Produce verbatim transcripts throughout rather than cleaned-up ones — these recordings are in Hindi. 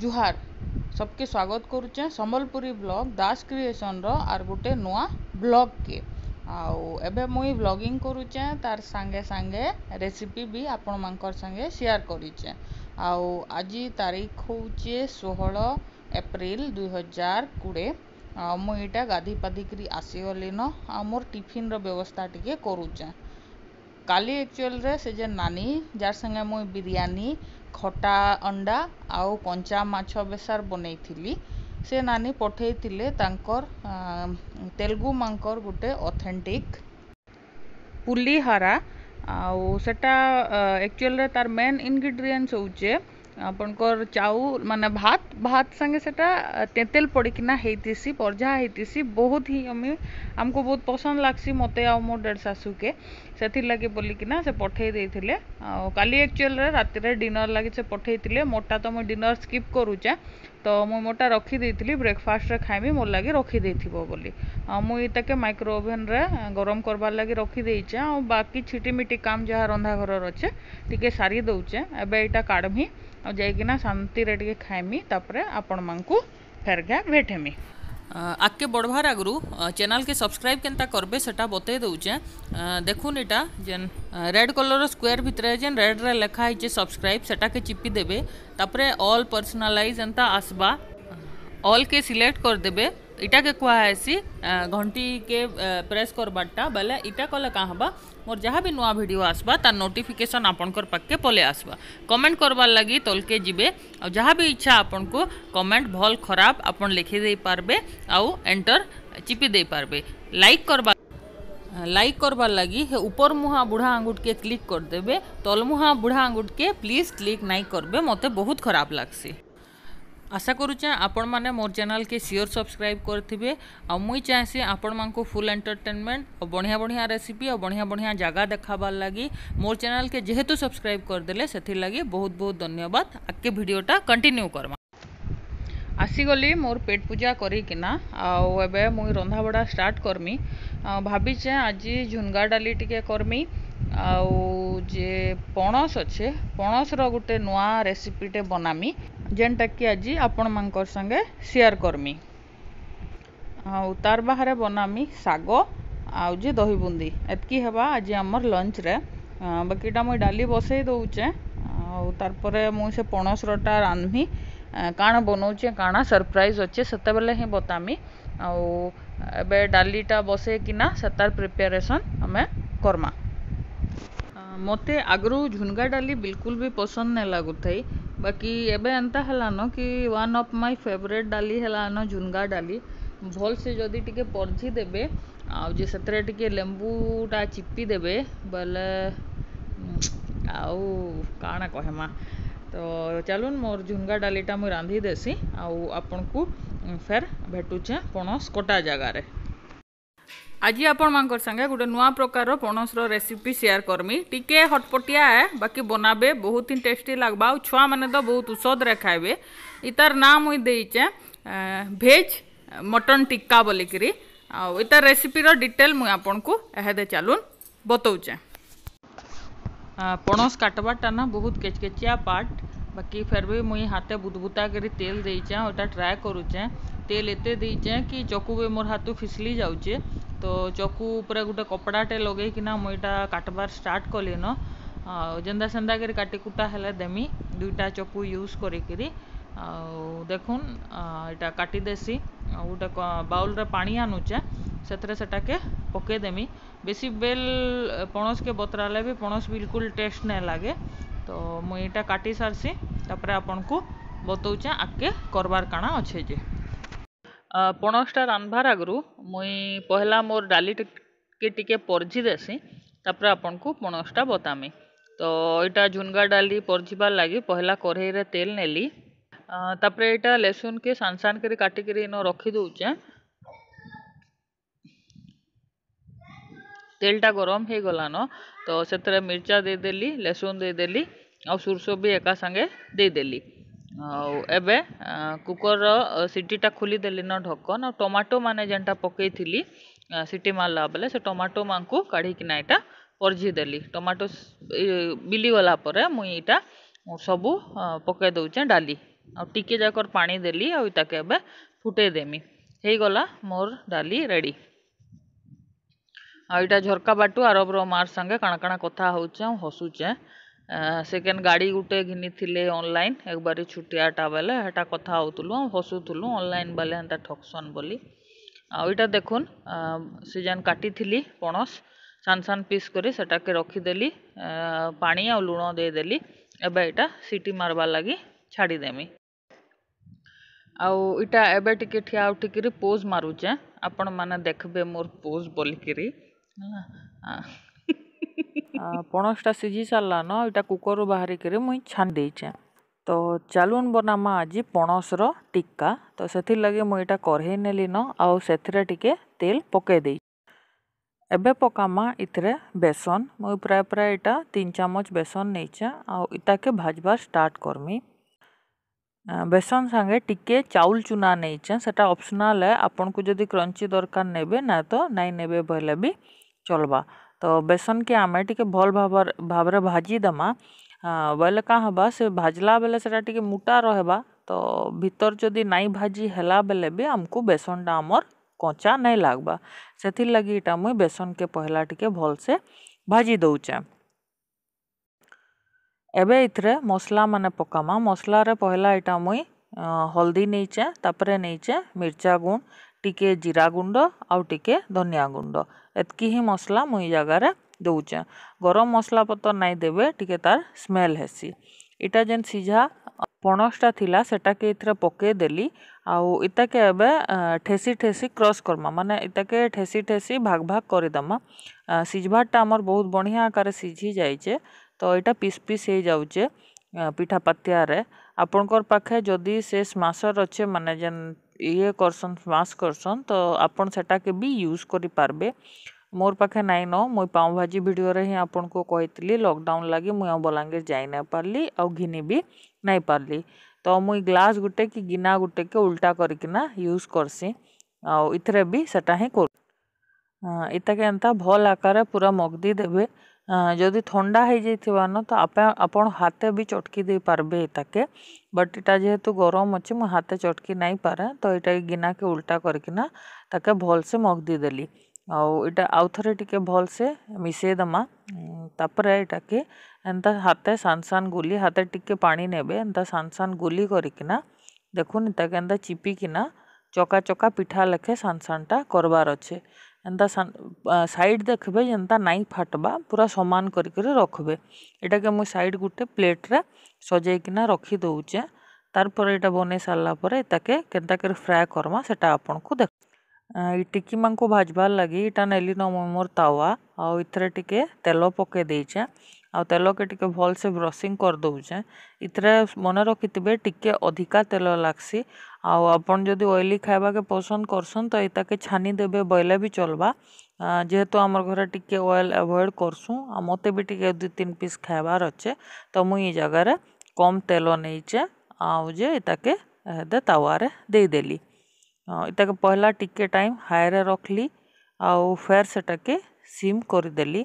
जुहार सबके स्वागत करुचे संबलपुरी ब्लॉग दास क्रिएशन रो आर गोटे नुआ ब्लॉग के आउ एबे मुई ब्लॉगिंग करुचे तार संगे संगे रेसिपी भी आपण मानकर संगे शेयर करिचे। आउ आजी तारीख होचे सोलह अप्रैल दुई हजार बीस। मुई इटा गाधी पाधी करी आसीगली न आ मोर टिफिन रो व्यवस्था टिके करुचे। काली एक्चुअल रे से जे नानी जार संगे मुई बिरयानी खटा अंडा आउ कंचा माछ बेसार बनई से नानी पठे थिले तांकर तेलुगु मांकर गोटे ऑथेंटिक पुलिहारा आउ सेटा एक्चुअल रे तार मेन इंग्रेडिएंट्स होचे आपनकर चाउल माने भात भात संगे सेटा तेंतेल पड़िकिना हेतिसी परझा हेतिसी बहुत ही हमें हमको बहुत पसंद लागसी मते आ मोर डेढ़ सासू के सेथि लागे बोलिकिना से पठे देथिले। आ काली एक्चुअल रे राति रे डिनर लागे से पठे थिले मोटा तो मैं डिनर स्किप करूचा तो मो मोटा रखी देथिली ब्रेकफास्ट रे खाइमी मोर लागे रखी देथिबो बोली आ मो इताके माइक्रो ओवन रे गरम करबा लागे रखी देइचा आ बाकी छिटी मिटी काम जहा रंधा घर रचे टिके सारी दउचे। एबे इटा काढमी आ जाइकिना शांति रे टिके खाइमी तापरे आपण मानकू फेरगा भेटेमी। आके बढ़वार आगु चैनल के सब्सक्राइब केनता करबे सेटा बतई दउचे। देखुन इटा जेन रेड कलर स्क्वायर भितर जेन रेड रे लिखा हिचे सब्सक्राइब सेटा के चिपी देबे तापरे ऑल पर्सनलाइज एंता आसबा ऑल के सिलेक्ट कर देबे। इटा के कुआ हैसी घंटी के प्रेस कर बाटा बेले इटा कले का हबा मोर जहाँ भी नुआ भिडियो आसबा तार नोटिफिकेशन आपनकर पक्के पले आसबा। कमेंट करबार लगी तलके जीवे और जहाँ भी इच्छा आपनको कमेंट भल खराब आपन लिखि दे पारबे आउ एंटर चिपी दे पारबे। लाइक करबा लाइक करबार लगी हे ऊपर मुहा बुढ़ा आंगुठ के क्लिक कर देबे तल मुहा बुढ़ा आंगुठ के प्लीज क्लिक नहीं करबे मते बहुत खराब लागसी। आशा करुचे आपण माने मोर चैनल के सियोर सब्सक्राइब करथिबे आ मुई चाहेसी आपण मानको फुल एंटरटेनमेंट और बढ़िया बढ़िया रेसिपी और बढ़िया बढ़िया जगह देखाबार लागी मोर चैनल के जेहेतु सब्सक्राइब कर देले सेथि लागी बहुत बहुत धन्यवाद। आके भिडियोटा कंटिन्यू करमा। आसीगली मोर पेट पूजा करिकिना आउ एबे मुई रंधा बड़ा स्टार्ट करमी। भाबीचे आज झुनगा डाली टिके करमी आउ जे पणस अच्छे पणस रो गुटे नुआ रेसिपीटे बनामी जेनटा कि आज आपण मानकर संगे शेयर करमी। आउ तार बाहर बनामी साग आउ जे दही बुंदी एतकी हेबा आज हमर लंच रे। बाकीटा मुई डाली बसई दउचे आउ तार परे मुई से पणस रोटा रान्धमी काण बनौचे काण सरप्राइज अच्छे सेते बेले ही बतामी। आउ एबे डालीटा बसई किना सेतार प्रिपरेशन हमें करमा। मते आगरू झुनगा डाली बिल्कुल भी पसंद नहीं लगुथई बाकी एबे एंता हलानो कि वन ऑफ माय फेवरेट डाली हलानो झुनगा डाली भल से जदि टिके परझी देबे आ जे सतरे टिके लेंबूटा चिपी देबे बले आउ काना कहमा। तो चलून मोर झुनगा डालीटा मुई रांधी देसी आउ आपनकू फेर भेटुचे पणस कोटा जगह रे। आज आपण मानकर संगे गोटे नुआ प्रकार पणस रेसिपी शेयर करमी टिके हटपटिया है बाकी बनाबे बहुत ही टेस्टी लगबा और छुआ मैंने तो बहुत उषद रे खाइबे। इतार नाम मुई देइचे भेज मटन टिक्का बोलिकी आउ इतार रेसिपीर डिटेल मुई आपनकू एहेदे चालून बतौचे। पणस काटबाटा ना बहुत केचकेचिया पार्ट बाकी फिर भी मुई हाथे बुदबुता करी तेल देइचे और इटा ट्राए करूचे। तेल एते देइचे कि चकू भी मोर हाथू फिसली जाउचे तो चकू ऊपर गोटे कपड़ाटे लगे कि ना मुईटा काटबार स्टार्ट कलीन जेंदा सेंदा कर काटिकुटा हेले देमी दुईटा चकू यूज करी देखुन इटा काटी देसी गोटे बाउल रे पानी आनुचे सेथरे सेटा के पके देमी। बेसी बेल पणस के बतराले भी पणस बिल्कुल टेस्ट नहीं लागे तो मुई इटा काटी सारसी तापर आपनकू बतौचे आके करबार काना अच्छे जे। पणसटा रांधबार आगु मुई पहला मोर डाली के टिके परझी देसी तापर आपनकू पणसटा बतामी। तो इटा झुनगा डाली परझीबार लगी पहला कढ़ई रे तेल नेली तापर इटा लहसुन के सान सान करी काटी करी इनो रखी दउचे। तेलटा गरम हो गलान तो से मिर्चा दे देली लहसुन दे देली और सुरसो भी एका संगे दे देली आउ एबे कुकर सीटीटा खोली देली न ढक्कन और टमाटो माने जेनटा पकई थिली सीटी मारला बेले से टमाटो मानकू काढ़ी किना इटा परझी देली। टमाटो बिली गला परे मुई इटा सबू पकई दउचे डाली आके जाकर पानी देली आके फुटे देमी हो गला मोर डाली रेडी। आईटा झरका बाटू आरबर मार संगे काण काण कथा होचे हसुचे से केन गाड़ी गुटे घिनी थिले ऑनलाइन एक बारी छुटियाटा बेले हेटा कथा होतुलु हसुतुलु ऑनलाइन बेले हेता ठक्सन बोली। आईटा देखुन सीजन काटी थिली पणस सान सान पीस करी सेटा के रखीदेली पानी आ लुण देदेली एबे एटा सीटी मारबा लगी छाड़ी देमी। आउ इटा एबे टिके ठिया उठिकरी पोज मारुचे आपण माने देखबे मोर पोज बोलिकरी पणसटा सीझी सारला न इटा कुकर बाहरी करी मुई छान देइचे। तो चालून बनामा आज पणसर टिक्का तो सेथिर लगे मुई इटा करहे नेली न आउ सेथिरे टिके तेल पके देइ एबे पकामा इतरे बेसन मुई प्राय प्राय इटा तीन चामच बेसन नहींचे आउ इटा के भाजबार स्टार्ट करमी। बेसन संगे टिके चाउल चूना नहींचे सेटा ऑप्शनल है आपन को जदि क्रंची दरकार नेबे ना तो नाई नेबे भले भी चलबा। तो बेसन के आमे टिके भल भाबर भाबरे भाजी दमा बोले का हबा से भाजला बेले सेटा टिके मोटा रहबा तो भीतर जदि नाई भाजी हला बेले भी हमको बेसन डा हमर कच्चा नहीं लागबा सेथिर लगी इटा मुई बेसन के पहला टिके भल से भाजी दउचे। एबे इतरे मसला माने पकामा मसला रे पहला इटा मुई हल्दी नहींचे तापरे नहींचे मिर्चा गुंड टिके जीरा गुंड आउ टिके धनिया गुंड एतकी ही मसला मुई जगार दउचे। गरम मसला पतर नाई देबे टिके तार स्मेल हेसी। इटा जेन सीझा पणसटा थिला सेटा के इतरे पके देली आउ इताके एबे ठेसी ठेसी क्रॉस करमा माने इताके ठेसी ठेसी भाग भाग कर दमा। सीझभाटा हमर बहुत बढ़िया आकार सीझी जाइचे तो इटा पीस पीस हो जाउचे पिठा पतिया रे। आपनकर पाखे जदि से स्माशर अच्छे माने जेन ये करसन स्माश करसन तो आपन सेटा के भी यूज करि पारबे। मोर पाखे नाई न मुई पाव भाजी भिडियो रे ही आपन को कहितली लॉकडाउन लागी मुई बलांगीर जाई ना पारली आ घिनी भी नाई पारली तो मुई ग्लास गुटे कि गिना गुटे के उल्टा करकिना यूज करसी आ इथरे भी सेटा ही कर इताके एंता भल आकार पूरा मगदी देबे। जदि ठंडा हो जाइथिबा न तो आप आपण हाथे भी चटकी दे पारबे इताके बट इटा जेहेतु गरम अछि मु हाथे चटकी नाई पारे तो इटा गिना के उल्टा करकिना ताके भल से मगदी देली आउ इटा आउ थरे टिके भल से मिसे दमा। तापरे इटा के एंता हाथे सान सान गुली हाथे टिके पानी नेबे एंता सान सान गुली करकिना देखुन इटा के एंता चिपिकिना चका चका पिठा लेखे सान सानटा करबार अछि। एंता साइड देखबे एंता नाई फाटबा पूरा समान करके रखबे। इटा के मु साइड गुटे प्लेट रे सजैकिना रखी दउचे। तार पर इटा बने सारला परे इटा के केंता कर फ्राई करमा सेटा आपन को देख टिक्की मांको भाजबार लगी इटा नेली न मोर तावा आउ इथरे टिके तेल पके देइचे आउ तेल के टिके भल से ब्रशिंग कर दउचे। इथरे मन रखितबे टिके अधिका तेल लागसी आउ आपन जदि ऑयली खाइबा के पसंद करसन तो इटा के छानी देबे बोले भी चलबा। जेहेतु आमर घरे टिके ऑयल अवॉइड करसू आ मते भी टिके दुई तीन पीस खाइबार अच्छे तो मुई जगार कम तेल नहींचे आउ जे इटा के हेदे तावारे दे देली। इताके पहला टिके टाइम हाई रे रखली आउ फेर सेटा के सिम करदेली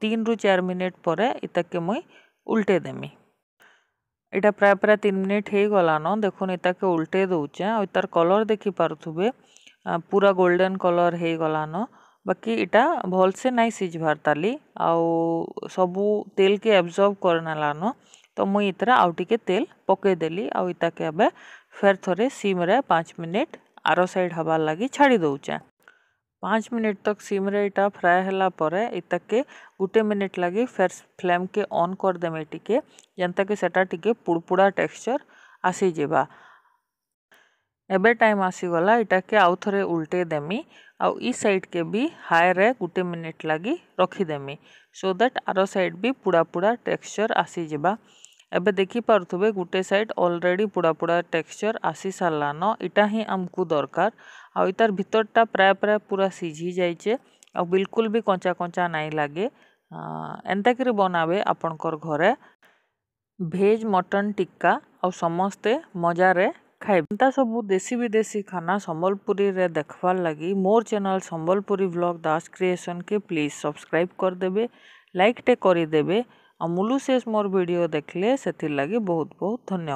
तीन रु चार मिनट पर इताके मुई उल्टे देमी। इटा प्राय प्राय तीन मिनट हो गला न देखुन इताके उल्टे दउचे आउ तार कलर देखि पारुथुबे पूरा गोल्डन कलर हो गला न। बाकी इटा भल से नाई सीझबार ताली आउ सबू तेल के एब्जॉर्ब करनाला न तो मुई इतरे आउ टिके तेल पके देली आउ इताके एबे फेर थोड़े सीम रे पाँच मिनट आरो साइड हबार लगी छाड़ी दउचे। पाँच मिनट तक सीम रे इटा फ्राए हला परे इताके गुटे मिनट लगी फेर फ्लेम के ऑन कर देमे टिके जनता के सेटा टिके पुड़पुड़ा टेक्सचर आसी जेबा। एबे टाइम आसी गला इटा के आउ थोड़े उल्टे देमी आउ ई साइड के भी हाई रे गुटे मिनट लगी रखी देमी सो दैट आरो साइड भी पुड़ा पुड़ा टेक्सचर आसी जेबा। एबे देखि पारुथुबे गुटे साइड ऑलरेडी पुड़ा पुड़ा टेक्सचर आसी सारला न इटा ही आमकु दरकार आउ इतार भितरटा प्राय प्राय पूरा सीझी जाइचे आउ बिल्कुल भी कंचा कंचा नाई लागे। एंता करी बनाबे आपणकर घरे भेज मटन टिक्का आउ समस्ते मजारे खाइबे। एंता सबु देशी विदेशी खाना संबलपुरी रे देखबार लगी मोर channel Sambalpuri vlog Das creation के प्लीज सब्सक्राइब कर देबे लाइक टे कर देबे आ मुलु शेष मोर वीडियो देखले सेथिर लागी बहुत बहुत धन्यवाद।